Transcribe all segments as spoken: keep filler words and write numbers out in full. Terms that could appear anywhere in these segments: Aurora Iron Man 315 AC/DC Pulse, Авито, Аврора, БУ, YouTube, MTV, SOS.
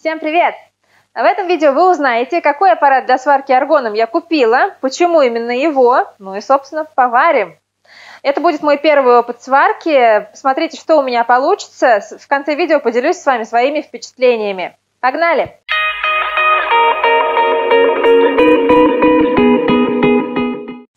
Всем привет! В этом видео вы узнаете, какой аппарат для сварки аргоном я купила, почему именно его, ну и, собственно, поварим. Это будет мой первый опыт сварки. Смотрите, что у меня получится. В конце видео поделюсь с вами своими впечатлениями. Погнали!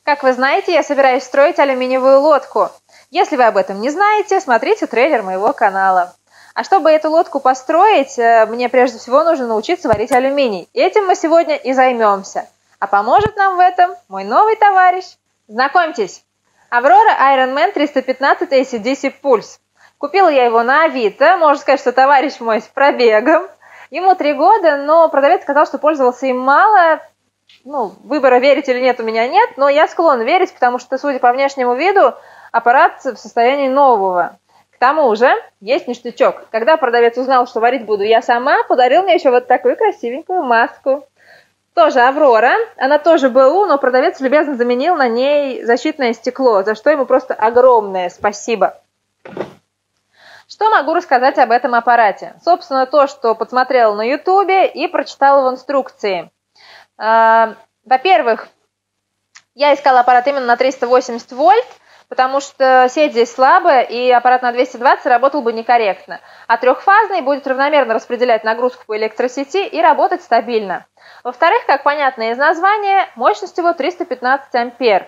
Как вы знаете, я собираюсь строить алюминиевую лодку. Если вы об этом не знаете, смотрите трейлер моего канала. А чтобы эту лодку построить, мне прежде всего нужно научиться варить алюминий. Этим мы сегодня и займемся. А поможет нам в этом мой новый товарищ. Знакомьтесь, Aurora Iron Man триста пятнадцать эй си ди си Pulse. Купила я его на Авито, можно сказать, что товарищ мой с пробегом. Ему три года, но продавец сказал, что пользовался им мало. Ну, выбора, верить или нет, у меня нет, но я склон верить, потому что, судя по внешнему виду, аппарат в состоянии нового. К тому же есть ништячок. Когда продавец узнал, что варить буду я сама, подарил мне еще вот такую красивенькую маску. Тоже Аврора, она тоже БУ, но продавец любезно заменил на ней защитное стекло, за что ему просто огромное спасибо. Что могу рассказать об этом аппарате? Собственно, то, что подсмотрела на YouTube и прочитала в инструкции. Во-первых, я искала аппарат именно на триста восемьдесят вольт, потому что сеть здесь слабая, и аппарат на двести двадцать работал бы некорректно. А трехфазный будет равномерно распределять нагрузку по электросети и работать стабильно. Во-вторых, как понятно из названия, мощность его триста пятнадцать ампер.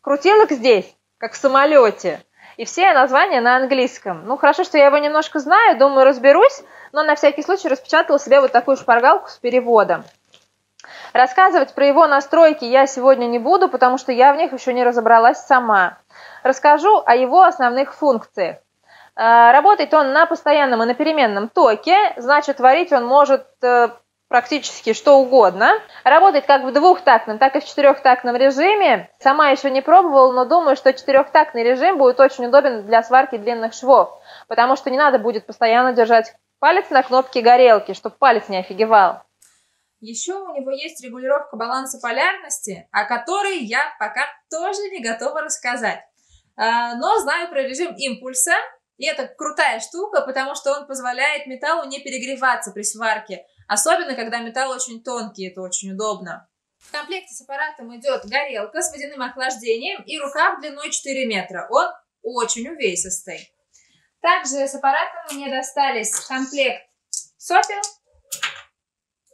Крутилок здесь, как в самолете, и все названия на английском. Ну, хорошо, что я его немножко знаю, думаю, разберусь, но на всякий случай распечатала себе вот такую шпаргалку с переводом. Рассказывать про его настройки я сегодня не буду, потому что я в них еще не разобралась сама. Расскажу о его основных функциях. Работает он на постоянном и на переменном токе, значит, варить он может практически что угодно. Работает как в двухтактном, так и в четырехтактном режиме. Сама еще не пробовала, но думаю, что четырехтактный режим будет очень удобен для сварки длинных швов, потому что не надо будет постоянно держать палец на кнопке горелки, чтобы палец не офигевал. Еще у него есть регулировка баланса полярности, о которой я пока тоже не готова рассказать. Но знаю про режим импульса, и это крутая штука, потому что он позволяет металлу не перегреваться при сварке, особенно когда металл очень тонкий, это очень удобно. В комплекте с аппаратом идет горелка с водяным охлаждением и рукав длиной четыре метра, он очень увесистый. Также с аппаратом мне достались комплект сопел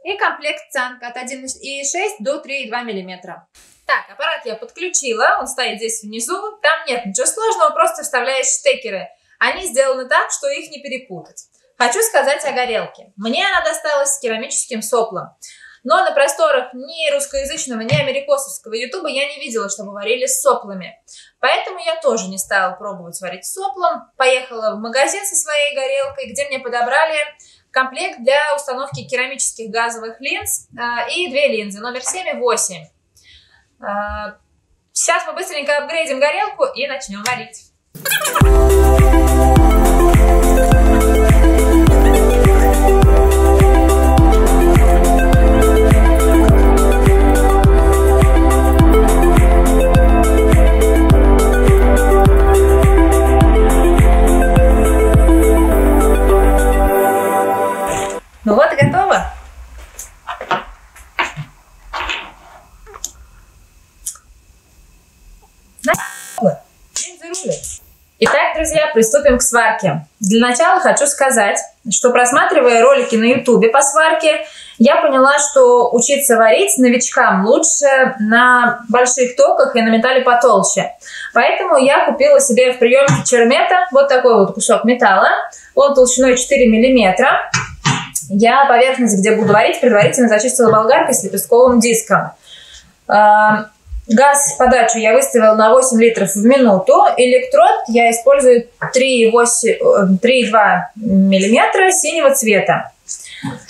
и комплект цанг от одного и шести до трёх и двух миллиметров. Так, аппарат я подключила, он стоит здесь внизу, там нет ничего сложного, просто вставляешь штекеры. Они сделаны так, что их не перепутать. Хочу сказать о горелке. Мне она досталась с керамическим соплом, но на просторах ни русскоязычного, ни америкосовского ютуба я не видела, чтобы варили с соплами. Поэтому я тоже не стала пробовать варить с соплом, поехала в магазин со своей горелкой, где мне подобрали комплект для установки керамических газовых линз э, и две линзы, номер семь и восемь. Э, сейчас мы быстренько апгрейдим горелку и начнем варить. Ну вот и готово. Итак, друзья, приступим к сварке. Для начала хочу сказать, что, просматривая ролики на YouTube по сварке, я поняла, что учиться варить новичкам лучше на больших токах и на металле потолще. Поэтому я купила себе в приемке чермета вот такой вот кусок металла. Он толщиной четыре миллиметра. Я поверхность, где буду варить, предварительно зачистила болгаркой с лепестковым диском. Газ подачу я выставила на восемь литров в минуту. Электрод я использую три и два миллиметра синего цвета.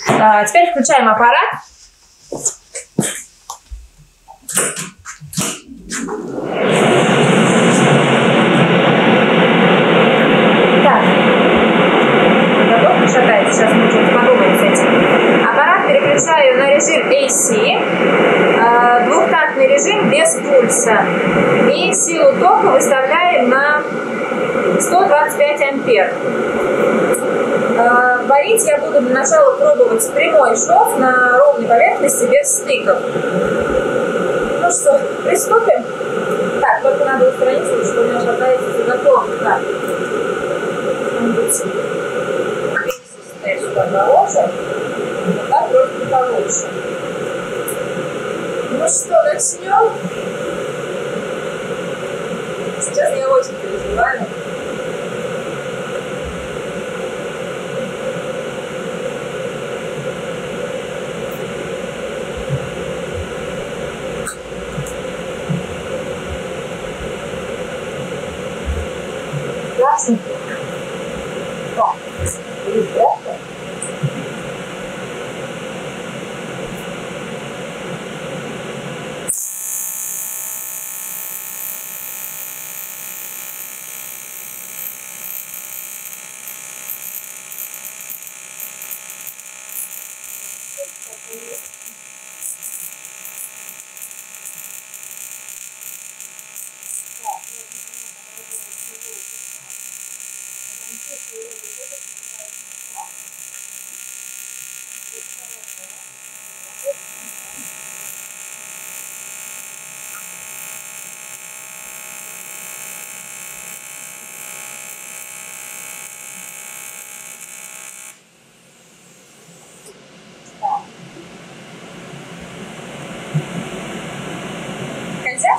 Теперь включаем аппарат. Так, готов, шатается, сейчас мы что-то подумаем с этим. Аппарат переключаю на режим эй си, двухтактный режим без пульса. И силу тока выставляем на сто двадцать пять ампер. Варить я буду для начала пробовать прямой шов на ровной поверхности без стыков. Ну что, приступим. Так, только надо устраниться, что у меня шатается заготовка. Сюда положим, вот так просто получше. Ну что, начнем? Сейчас я очень переживаю.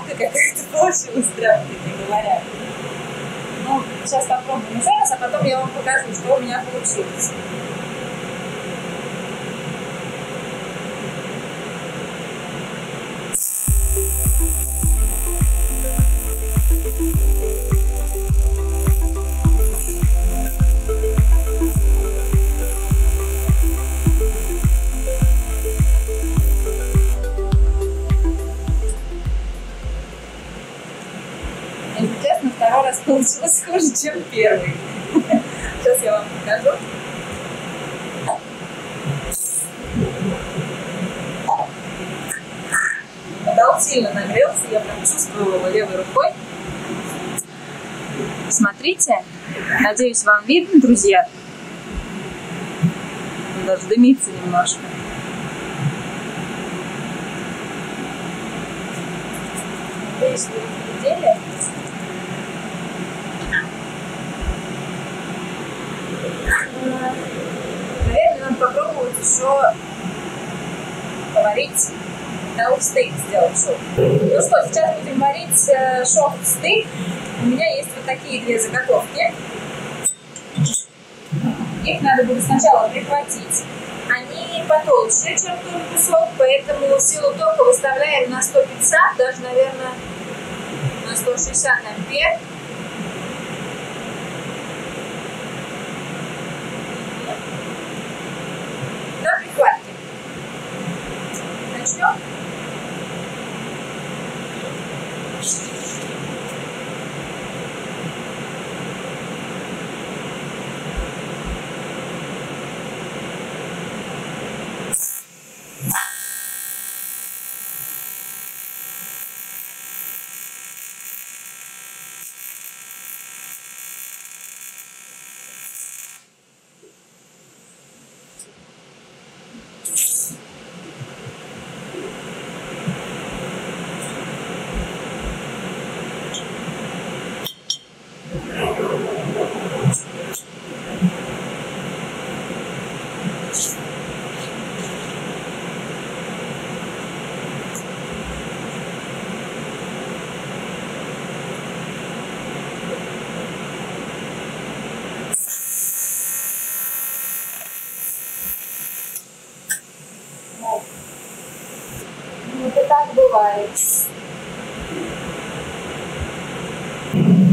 Какая-то получилась, страшно говоря. Ну, сейчас попробуем еще раз, а потом я вам покажу, что у меня получилось. Получилось хуже, чем первый. Сейчас я вам покажу. Подал, сильно нагрелся, я прям чувствовала его левой рукой. Смотрите, надеюсь, вам видно, друзья. Он даже дымится немножко. Надеюсь, вы это видели. Наверное, надо попробовать еще поварить на стык, сделать шов. Ну что, сейчас будем варить шов в стык. У меня есть вот такие две заготовки. Их надо будет сначала прихватить. Они потолще, чем тот кусок, поэтому силу тока выставляем на сто пятьдесят, даже, наверное, на сто шестьдесят ампер. Начнем.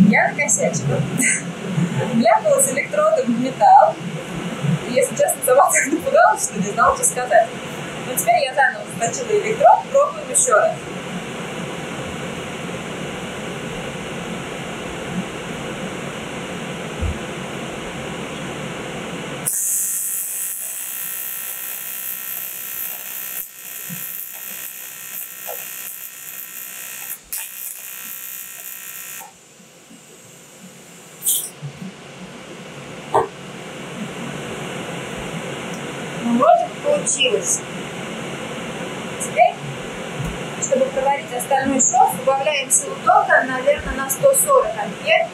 Я накосячила. Вляпалась электродом в металл. И, если честно, сама так напугалась, что не знала, что сказать. Но теперь я заново заточила электрод, пробуем еще раз. получилось. Теперь, чтобы проварить остальной шов, убавляем силу тока, наверное, на сто сорок ампер.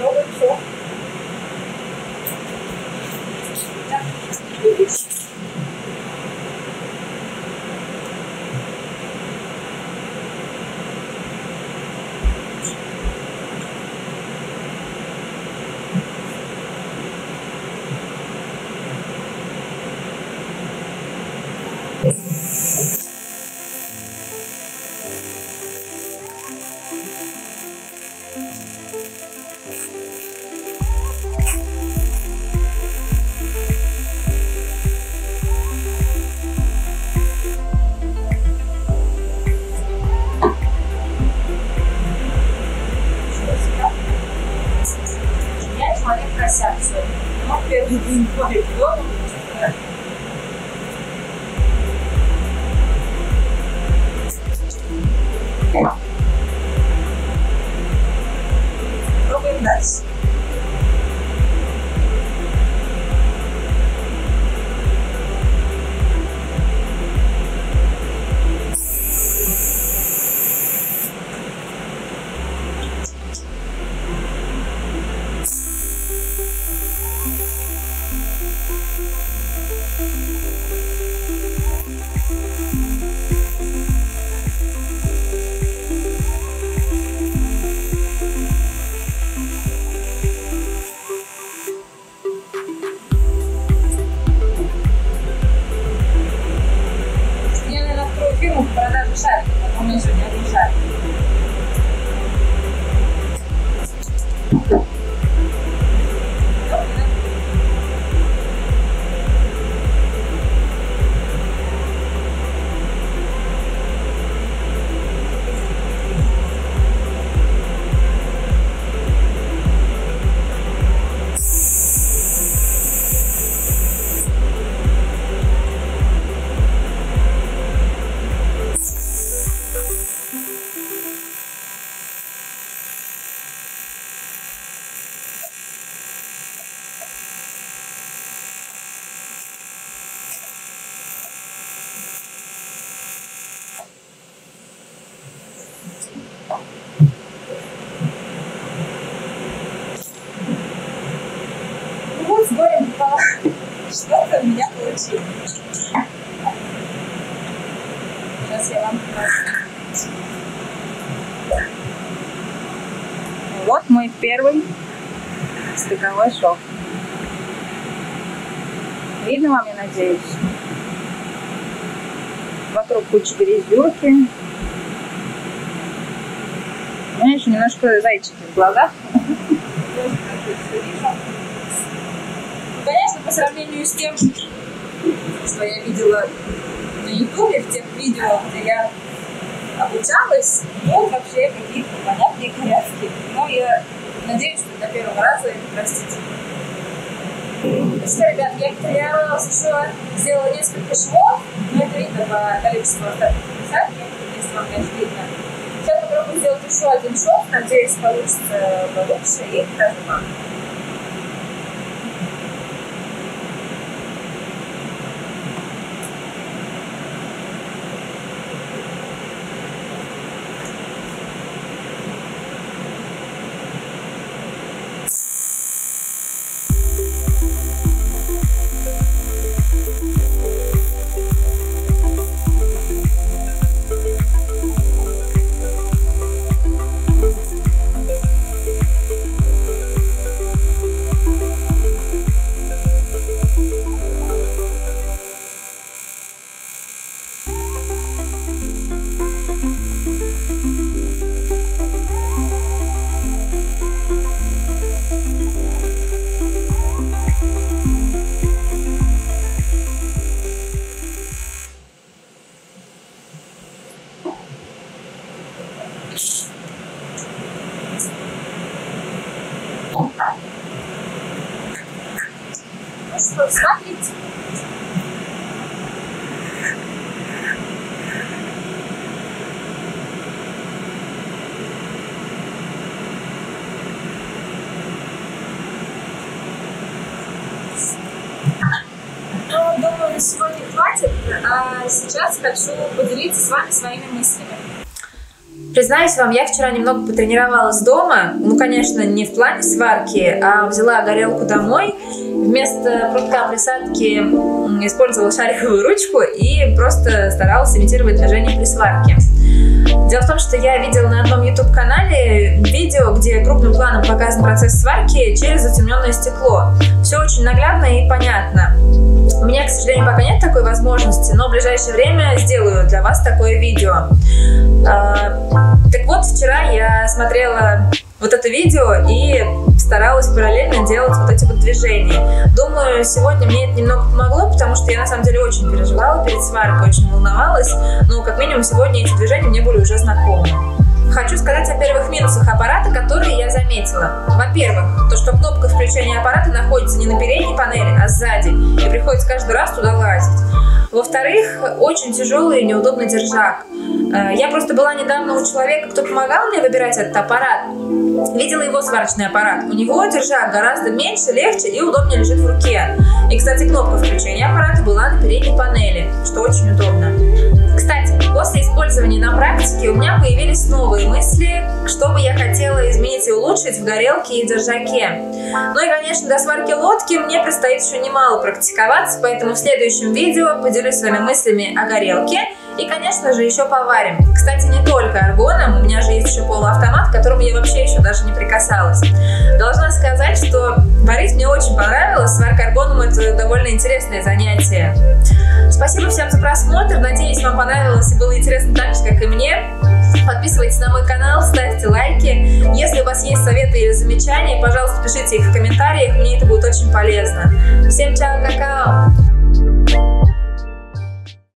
Пробуем шов. Что-то у меня получилось. Сейчас я вам покажу. Вот мой первый стыковой шов. Видно вам, я надеюсь? Вокруг куча грязюки. У меня еще немножко зайчики в глазах. Конечно, по сравнению с тем, что я видела на ютубе, в тех видео, где я обучалась, ну, вообще какие-то понятные порядки. Но я надеюсь, что до первого раза это простите. Ну что, ребят, я тренировалась еще, сделала несколько швов, но это видно по количеству остатков вязанки, если вам, конечно, видно. Сейчас попробую сделать еще один шов, надеюсь, получится получше и покажу вам. сегодня хватит, а сейчас хочу поделиться с вами своими мыслями. Признаюсь вам, я вчера немного потренировалась дома, ну, конечно, не в плане сварки, а взяла горелку домой, вместо прутка присадки использовала шариковую ручку и просто старалась имитировать движение при сварке. Дело в том, что я видела на одном YouTube-канале видео, где крупным планом показан процесс сварки через затемненное стекло. Все очень наглядно и понятно. У меня, к сожалению, пока нет такой возможности, но в ближайшее время сделаю для вас такое видео. Так вот, вчера я смотрела вот это видео и старалась параллельно делать вот эти вот движения. Думаю, сегодня мне это немного помогло, потому что я на самом деле очень переживала перед сваркой, очень волновалась, но как минимум сегодня эти движения мне были уже знакомы. Хочу сказать о первых минусах аппарата, которые я заметила. Во-первых, то, что кнопка включения аппарата находится не на передней панели, а сзади, и приходится каждый раз туда лазить. Во-вторых, очень тяжелый и неудобный держак. Я просто была недавно у человека, кто помогал мне выбирать этот аппарат. Видела его сварочный аппарат. У него держак гораздо меньше, легче и удобнее лежит в руке. И, кстати, кнопка включения аппарата была на передней панели, что очень удобно. Кстати, после использования на практике у меня появились новые мысли, что бы я хотела изменить и улучшить в горелке и держаке. Ну и, конечно, до сварки лодки мне предстоит еще немало практиковаться, поэтому в следующем видео поделюсь с вами мыслями о горелке. И, конечно же, еще поварим. Кстати, не только аргоном, у меня же есть еще полуавтомат, к которому я вообще еще даже не прикасалась. Должна сказать, что варить мне очень понравилось, сварка аргоном — это довольно интересное занятие. Спасибо всем за просмотр, надеюсь, вам понравилось и было интересно так же, как и мне. Подписывайтесь на мой канал, ставьте лайки. Если у вас есть советы или замечания, пожалуйста, пишите их в комментариях, мне это будет очень полезно. Всем чао, какао!